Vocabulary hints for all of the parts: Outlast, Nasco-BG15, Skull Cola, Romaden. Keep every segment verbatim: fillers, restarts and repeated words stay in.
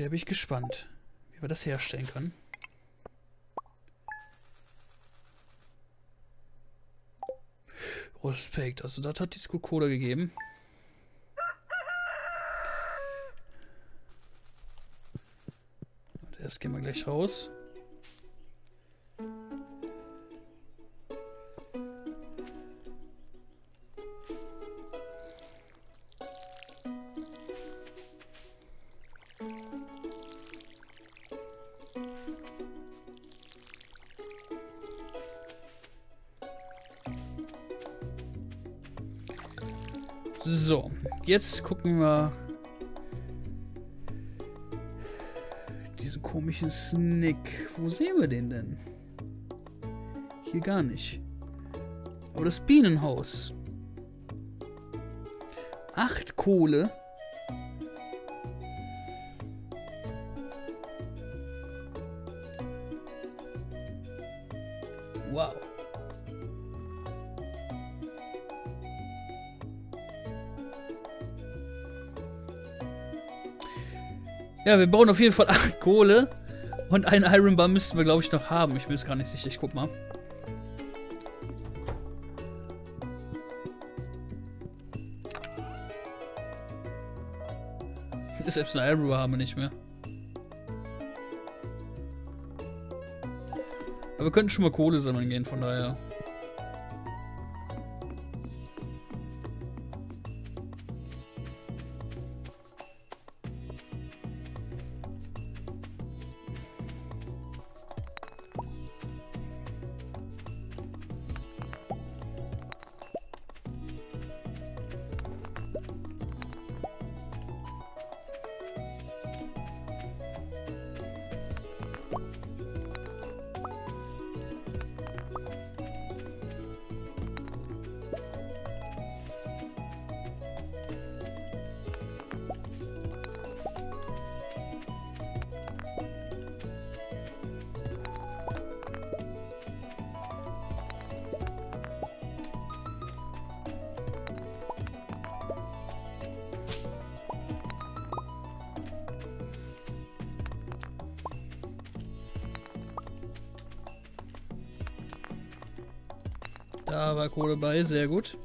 Okay, da bin ich gespannt, wie wir das herstellen können. Respekt, also das hat die Skull Cola gegeben. Und erst gehen wir gleich raus. So, jetzt gucken wir diesen komischen Snick. Wo sehen wir den denn? Hier gar nicht. Aber das Bienenhaus. Acht Kohle. Wow. Ja, wir bauen auf jeden Fall acht Kohle und einen Iron Bar müssten wir, glaube ich, noch haben. Ich bin jetzt gar nicht sicher. Ich guck mal. Selbst eine Iron Bar haben wir nicht mehr. Aber wir könnten schon mal Kohle sammeln gehen, von daher. Da war Kohle bei, sehr gut.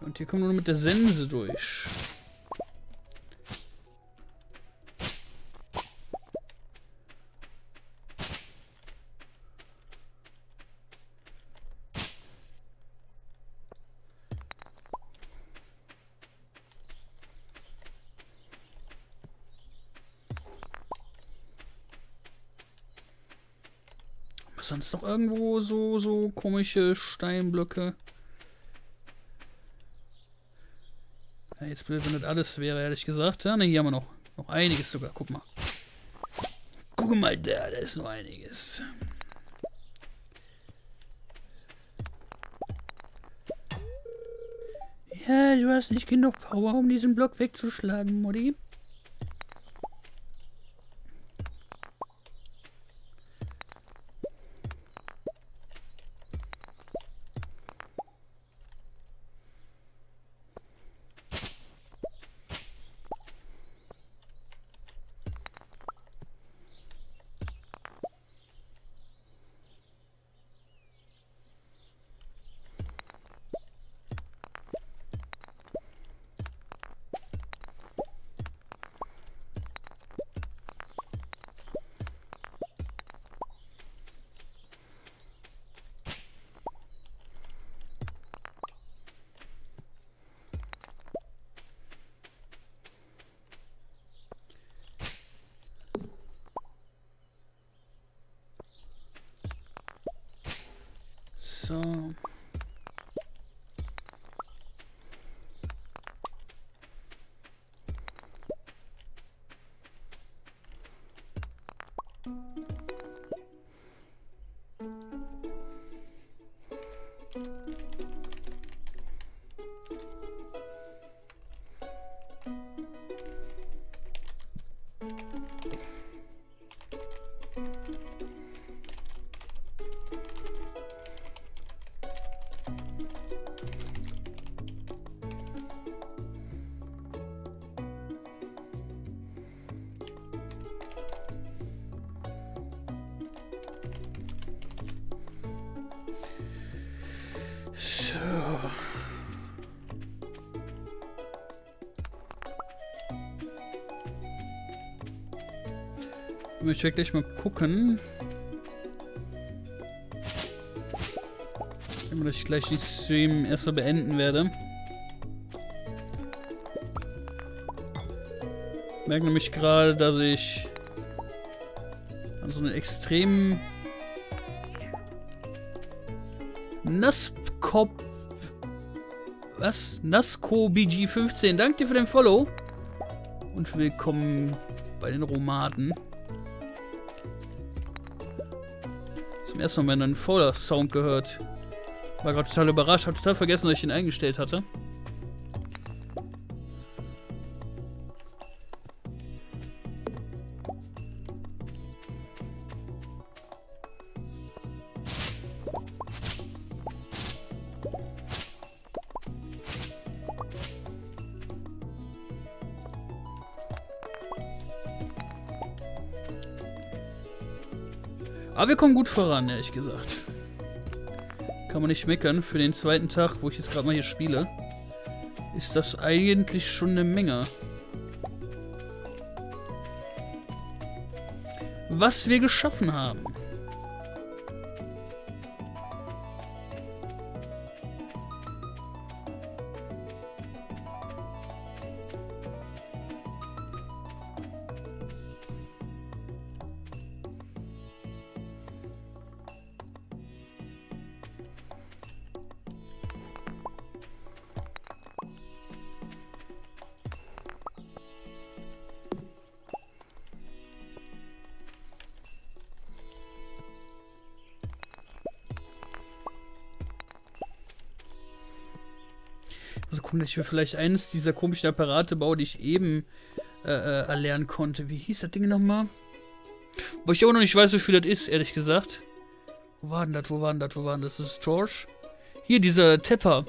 Und hier kommen wir nur mit der Sense durch. Was sonst noch irgendwo so, so komische Steinblöcke? Jetzt blöd, wenn das alles wäre, ehrlich gesagt. Ja, ne, hier haben wir noch. Noch einiges sogar. Guck mal. Guck mal da, da ist noch einiges. Ja, du hast nicht genug Power, um diesen Block wegzuschlagen, Mutti. So. Ich werde gleich mal gucken. Immer, dass ich gleich den Stream erstmal beenden werde. Ich merke nämlich gerade, dass ich an so einem extremen Nasco... Was? Nasco B G fünfzehn. Danke dir für den Follow. Und willkommen bei den Romaden. Erstmal meinen neuen Folder-Sound gehört. War gerade total überrascht, hab total vergessen, dass ich ihn eingestellt hatte. Aber wir kommen gut voran, ehrlich gesagt. Kann man nicht meckern. Für den zweiten Tag, wo ich jetzt gerade mal hier spiele, ist das eigentlich schon eine Menge. Was wir geschaffen haben. Ich will vielleicht eines dieser komischen Apparate bauen, die ich eben äh, äh, erlernen konnte. Wie hieß das Ding nochmal? Wo ich auch noch nicht weiß, wie viel das ist, ehrlich gesagt. Wo war denn das? Wo war denn das? Wo war denn das? Das ist Torch. Hier, dieser Tepper.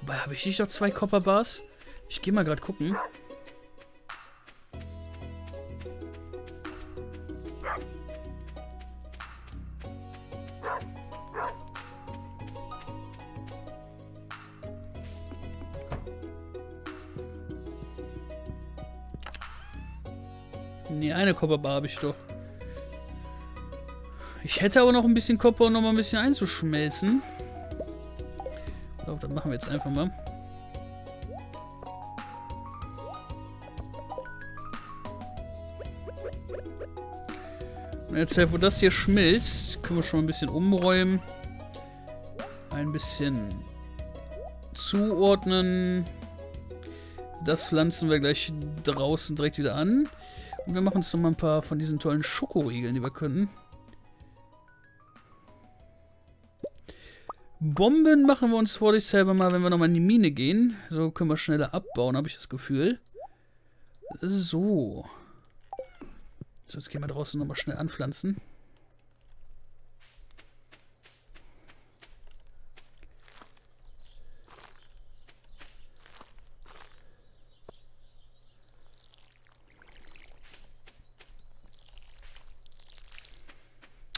Wobei, habe ich nicht noch zwei Copperbars? Ich gehe mal gerade gucken. Eine Copperbar habe ich doch. Ich hätte aber noch ein bisschen Copper, um noch mal ein bisschen einzuschmelzen. Ich glaube, das machen wir jetzt einfach mal. Und jetzt, wo das hier schmilzt, können wir schon mal ein bisschen umräumen. Ein bisschen zuordnen. Das pflanzen wir gleich draußen direkt wieder an. Und wir machen uns noch mal ein paar von diesen tollen Schokoriegeln, die wir können. Bomben machen wir uns vorsichtshalber mal, wenn wir noch mal in die Mine gehen. So können wir schneller abbauen, habe ich das Gefühl. So. So, jetzt gehen wir draußen noch mal schnell anpflanzen.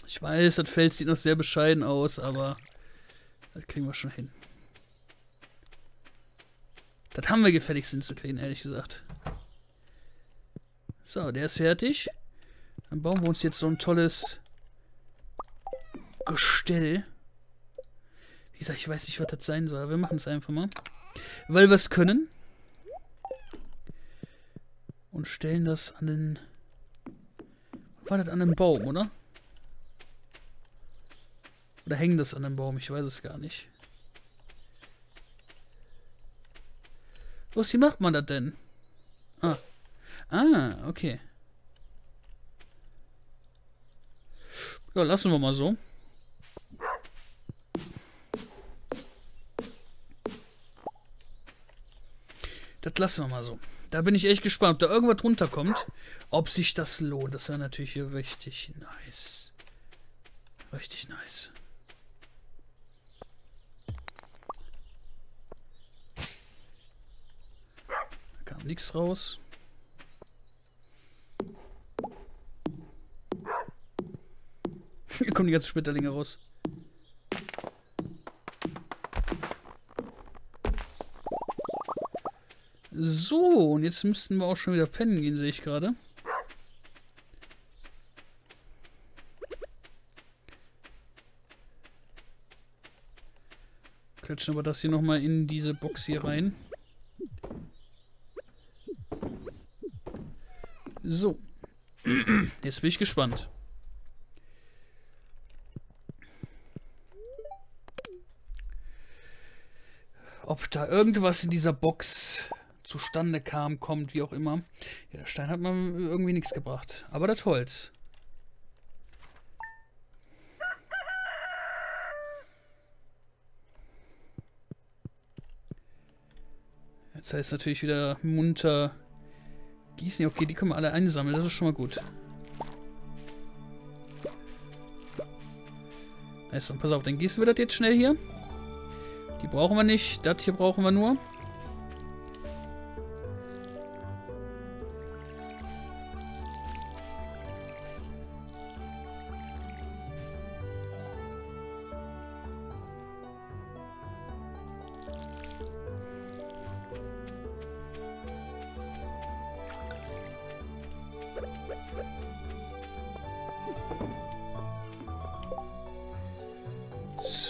Ich weiß, das Feld sieht noch sehr bescheiden aus, aber das kriegen wir schon hin. Das haben wir gefälligst hinzukriegen, ehrlich gesagt. So, der ist fertig. Dann bauen wir uns jetzt so ein tolles Gestell. Wie gesagt, ich weiß nicht, was das sein soll. Wir machen es einfach mal. Weil wir es können. und stellen das an den... War das an den Baum, oder? Oder hängen das an den Baum? Ich weiß es gar nicht. Was, wie macht man das denn? Ah. Ah, okay. Ja, lassen wir mal so. Das lassen wir mal so. Da bin ich echt gespannt, ob da irgendwas runterkommt. Ob sich das lohnt. Das wäre natürlich richtig nice. Richtig nice. Da kam nichts raus. Hier kommen die ganzen Schmetterlinge raus. So, und jetzt müssten wir auch schon wieder pennen gehen, sehe ich gerade. Klatschen aber das hier nochmal in diese Box hier rein. So. Jetzt bin ich gespannt. Ob da irgendwas in dieser Box zustande kam, kommt, wie auch immer. Ja, der Stein hat mir irgendwie nichts gebracht. Aber das Holz. Jetzt heißt es natürlich wieder munter gießen. Ja, okay, die können wir alle einsammeln. Das ist schon mal gut. Also, pass auf, dann gießen wir das jetzt schnell hier. Die brauchen wir nicht. Das hier brauchen wir nur.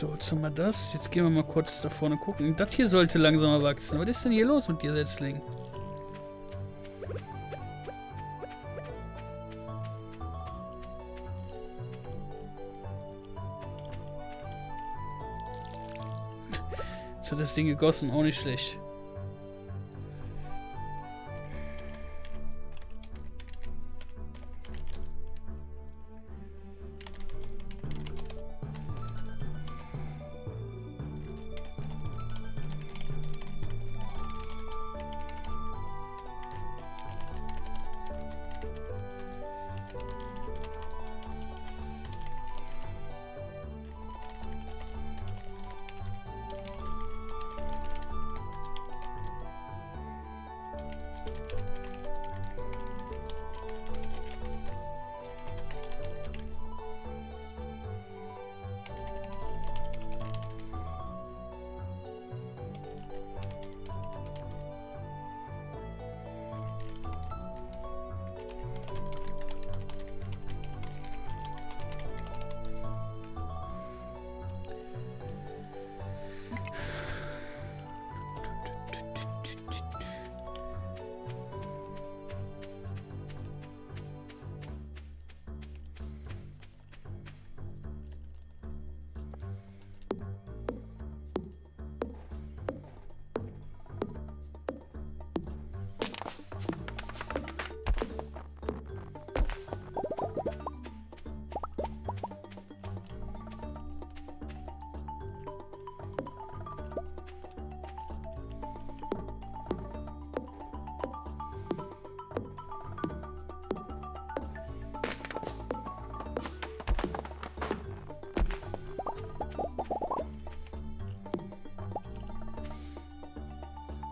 So, jetzt haben wir das. Jetzt gehen wir mal kurz da vorne gucken. Das hier sollte langsamer wachsen. Was ist denn hier los mit dir, Setzling? Jetzt hat das Ding gegossen. Auch nicht schlecht.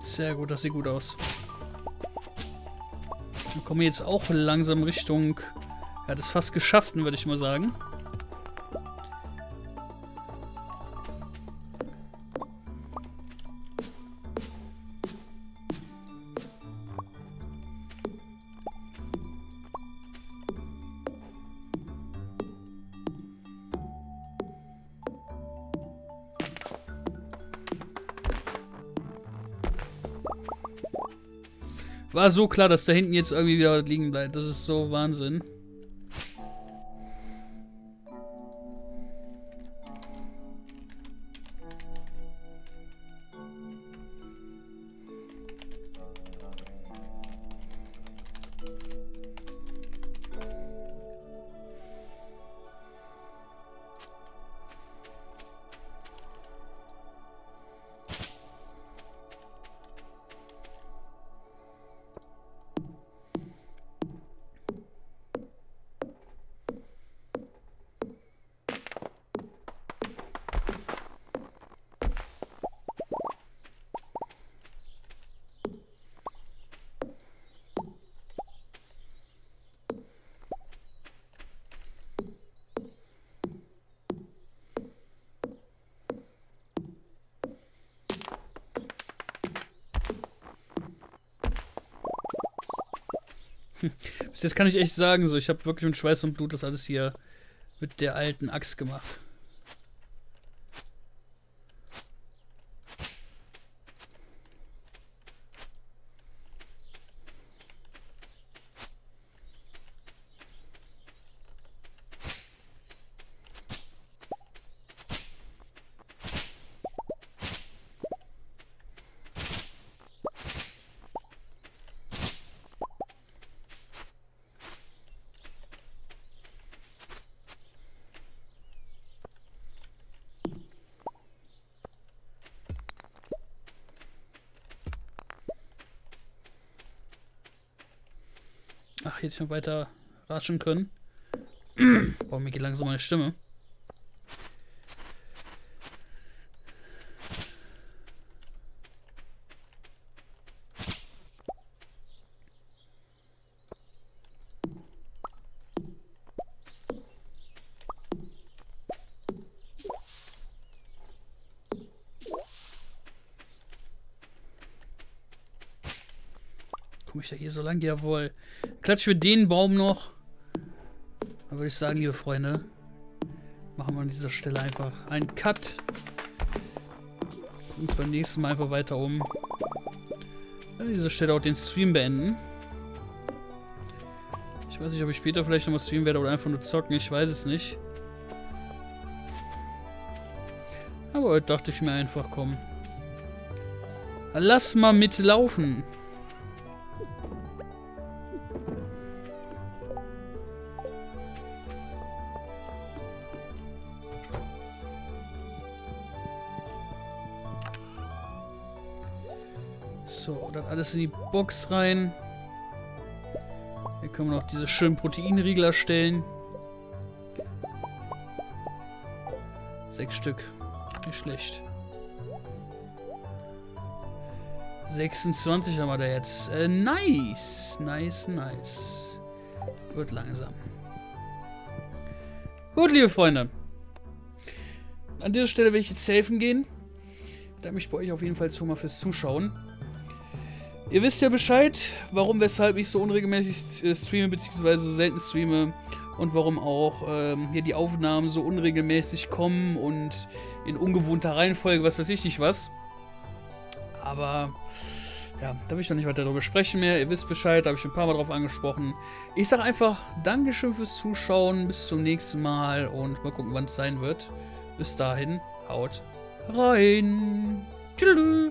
Sehr gut, das sieht gut aus. Wir kommen jetzt auch langsam Richtung... Ja, das ist fast geschafft, würde ich mal sagen. War so klar, dass da hinten jetzt irgendwie wieder liegen bleibt. Das ist so Wahnsinn. Bis jetzt kann ich echt sagen, so, ich habe wirklich mit Schweiß und Blut das alles hier mit der alten Axt gemacht. Ach, hätte ich noch weiter raschen können. Boah, mir geht langsam meine Stimme. Komme ich da hier so lang? Jawohl. Klatschen wir den Baum noch. Dann würde ich sagen, liebe Freunde, machen wir an dieser Stelle einfach einen Cut. Gucken uns beim nächsten Mal einfach weiter um. An dieser Stelle auch den Stream beenden. Ich weiß nicht, ob ich später vielleicht nochmal streamen werde oder einfach nur zocken. Ich weiß es nicht. Aber heute dachte ich mir einfach, komm. Lass mal mitlaufen. So, dann alles in die Box rein. Hier können wir noch diese schönen Proteinriegel erstellen. Sechs Stück. Nicht schlecht. sechsundzwanzig haben wir da jetzt. Äh, nice. Nice, nice. Wird langsam. Gut, liebe Freunde. An dieser Stelle will ich jetzt helfen gehen. Ich bedanke mich bei euch auf jeden Fall schon mal fürs Zuschauen. Ihr wisst ja Bescheid, warum, weshalb ich so unregelmäßig streame, beziehungsweise so selten streame und warum auch ähm, hier die Aufnahmen so unregelmäßig kommen und in ungewohnter Reihenfolge, was weiß ich nicht was. Aber, ja, da will ich noch nicht weiter darüber sprechen mehr. Ihr wisst Bescheid, da habe ich schon ein paar Mal drauf angesprochen. Ich sage einfach, Dankeschön fürs Zuschauen, bis zum nächsten Mal und mal gucken, wann es sein wird. Bis dahin, haut rein. Tschüss.